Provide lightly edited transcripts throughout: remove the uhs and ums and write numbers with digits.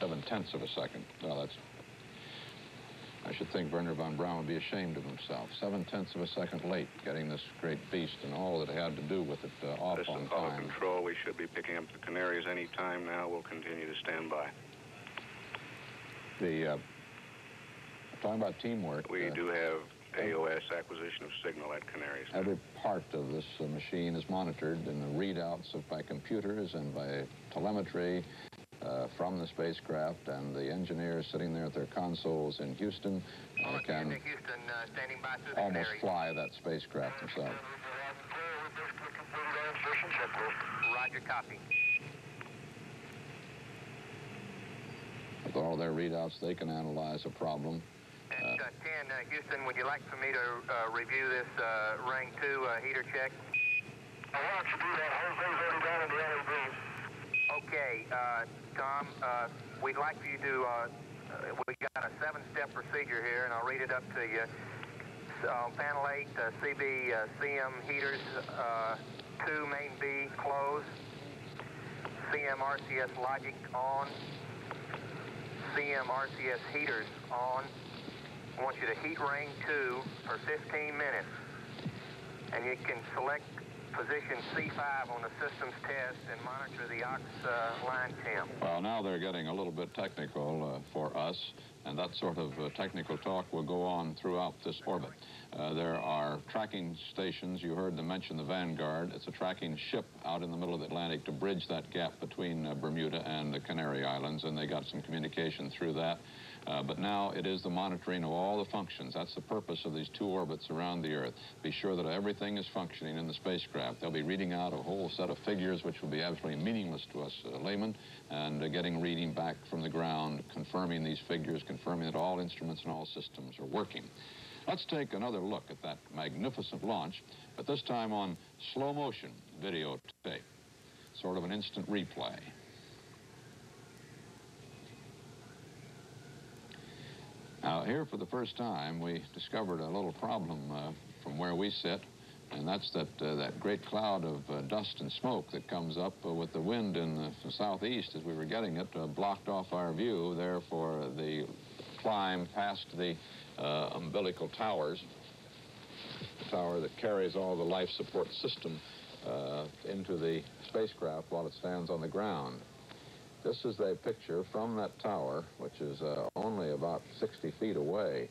0.7 of a second. Well, that's... I should think Wernher von Braun would be ashamed of himself. 0.7 of a second late, getting this great beast and all that it had to do with it off on time. This is Apollo Control. We should be picking up the Canaries any time now. We'll continue to stand by. The... talking about teamwork. We do have AOS, acquisition of signal at Canaries. Every part of this machine is monitored, and the readouts by computers and by telemetry from the spacecraft, and the engineers sitting there at their consoles in Houston can almost fly that spacecraft themselves. Roger, copy. With all their readouts, they can analyze a problem. That's 10, Houston, would you like for me to review this ring 2 heater check? Why don't you do that? Jose's already down in the other room. Okay, Tom, we'd like for you to, we got a 7-step procedure here, and I'll read it up to you. Panel 8, CB CM heaters 2, main B, closed. CM RCS logic on. CM RCS heaters on. I want you to heat ring 2 for 15 minutes. And you can select position C5 on the systems test and monitor the ox line temp. Well, now they're getting a little bit technical for us, and that sort of technical talk will go on throughout this orbit. There are tracking stations. You heard them mention the Vanguard. It's a tracking ship out in the middle of the Atlantic to bridge that gap between Bermuda and the Canary Islands, and they got some communication through that. But now it is the monitoring of all the functions. That's the purpose of these two orbits around the Earth. Be sure that everything is functioning in the spacecraft. They'll be reading out a whole set of figures which will be absolutely meaningless to us laymen, and getting reading back from the ground, confirming these figures, confirming that all instruments and all systems are working. Let's take another look at that magnificent launch, but this time on slow motion videotape, sort of an instant replay. Now, here for the first time, we discovered a little problem from where we sit, and that's that, that great cloud of dust and smoke that comes up with the wind in the southeast as we were getting it, blocked off our view there for the climb past the umbilical towers, the tower that carries all the life support system into the spacecraft while it stands on the ground. This is a picture from that tower, which is only about 60 feet away,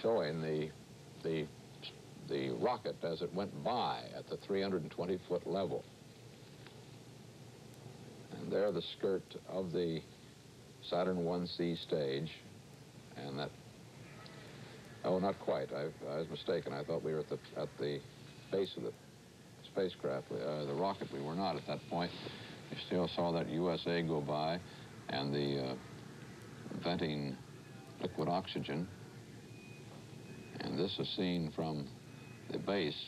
showing the rocket as it went by at the 320-foot level. And there, the skirt of the Saturn 1C stage, and that. Oh, not quite. I was mistaken. I thought we were at the base of the spacecraft, the rocket. We were not at that point. You still saw that USA go by and the venting liquid oxygen. And this is seen from the base.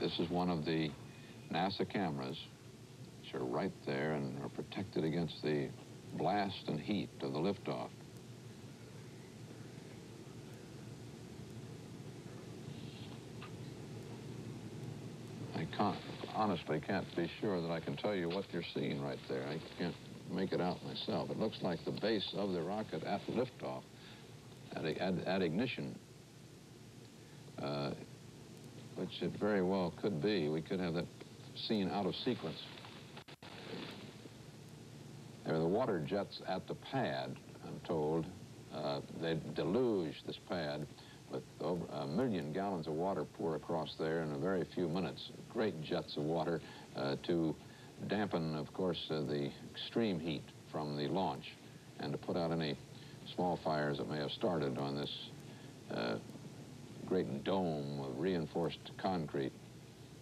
This is one of the NASA cameras, which are right there and are protected against the blast and heat of the liftoff. I honestly can't be sure that I can tell you what you're seeing right there. I can't make it out myself. It looks like the base of the rocket at liftoff, at ignition, which it very well could be. We could have that scene out of sequence. There are the water jets at the pad, I'm told. They deluge this pad with over 1 million gallons of water pour across there in a very few minutes. Great jets of water to dampen, of course, the extreme heat from the launch and to put out any small fires that may have started on this great dome of reinforced concrete,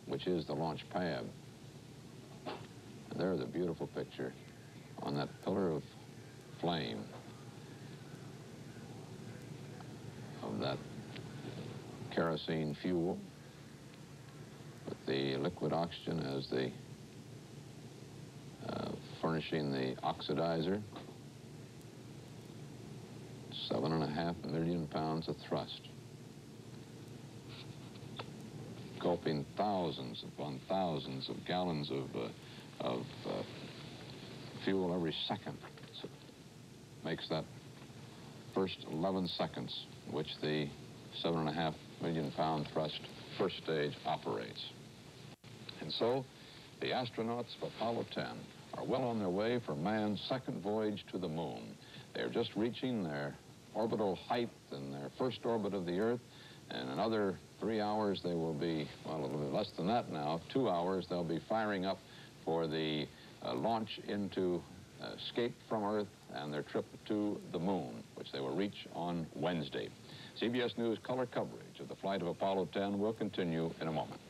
which is the launch pad. And there's a beautiful picture on that pillar of flame of that kerosene fuel with the liquid oxygen as the furnishing the oxidizer. 7.5 million pounds of thrust. gulping thousands upon thousands of gallons of fuel every second. So it makes that first 11 seconds in which the 7.5 million pound thrust first stage operates. And so the astronauts of Apollo 10 are well on their way for man's second voyage to the moon. They're just reaching their orbital height in their first orbit of the Earth, and another 3 hours they will be, well, a little bit less than that now, 2 hours they'll be firing up for the launch into escape from Earth and their trip to the moon, which they will reach on Wednesday. CBS News color coverage of the flight of Apollo 10 will continue in a moment.